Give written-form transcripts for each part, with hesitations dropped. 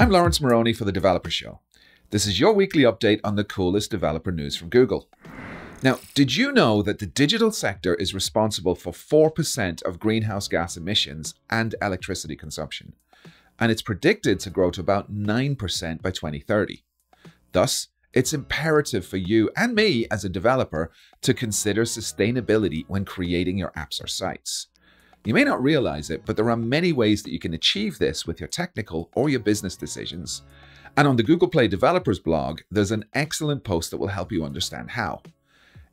I'm Laurence Moroney for The Developer Show. This is your weekly update on the coolest developer news from Google. Now, did you know that the digital sector is responsible for 4% of greenhouse gas emissions and electricity consumption? And it's predicted to grow to about 9% by 2030. Thus, it's imperative for you and me as a developer to consider sustainability when creating your apps or sites. You may not realize it, but there are many ways that you can achieve this with your technical or your business decisions. And on the Google Play Developers blog, there's an excellent post that will help you understand how.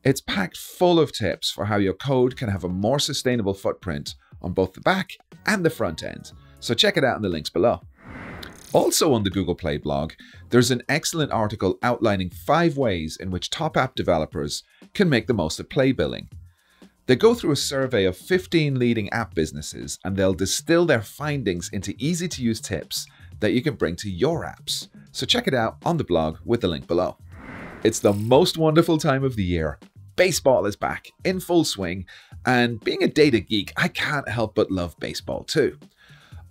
It's packed full of tips for how your code can have a more sustainable footprint on both the back and the front end. So check it out in the links below. Also on the Google Play blog, there's an excellent article outlining 5 ways in which top app developers can make the most of Play Billing. They go through a survey of 15 leading app businesses, and they'll distill their findings into easy-to-use tips that you can bring to your apps. So check it out on the blog with the link below. It's the most wonderful time of the year. Baseball is back in full swing, and being a data geek, I can't help but love baseball too.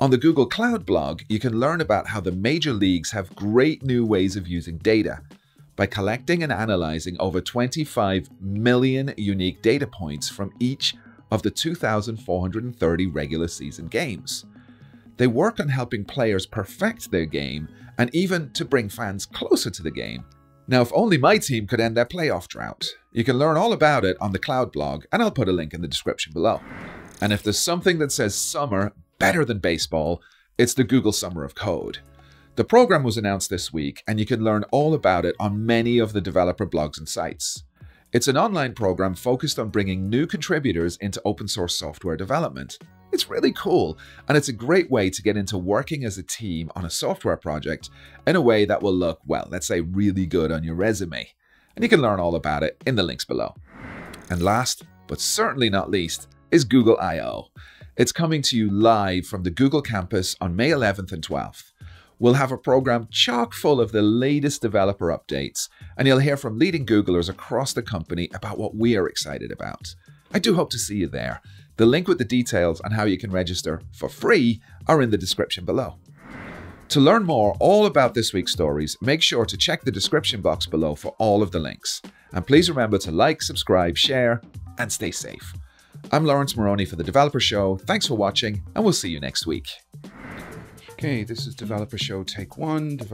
On the Google Cloud blog, you can learn about how the major leagues have great new ways of using data by collecting and analyzing over 25 million unique data points from each of the 2,430 regular season games. They work on helping players perfect their game and even to bring fans closer to the game. Now, if only my team could end their playoff drought. You can learn all about it on the Cloud blog, and I'll put a link in the description below. And if there's something that says summer better than baseball, it's the Google Summer of Code. The program was announced this week, and you can learn all about it on many of the developer blogs and sites. It's an online program focused on bringing new contributors into open source software development. It's really cool, and it's a great way to get into working as a team on a software project in a way that will look, well, let's say really good on your resume. And you can learn all about it in the links below. And last, but certainly not least, is Google I/O. It's coming to you live from the Google campus on May 11th and 12th. We'll have a program chock full of the latest developer updates, and you'll hear from leading Googlers across the company about what we are excited about. I do hope to see you there. The link with the details on how you can register for free are in the description below. To learn more all about this week's stories, make sure to check the description box below for all of the links. And please remember to like, subscribe, share, and stay safe. I'm Laurence Moroney for The Developer Show. Thanks for watching, and we'll see you next week. Okay, this is Developer Show Take One.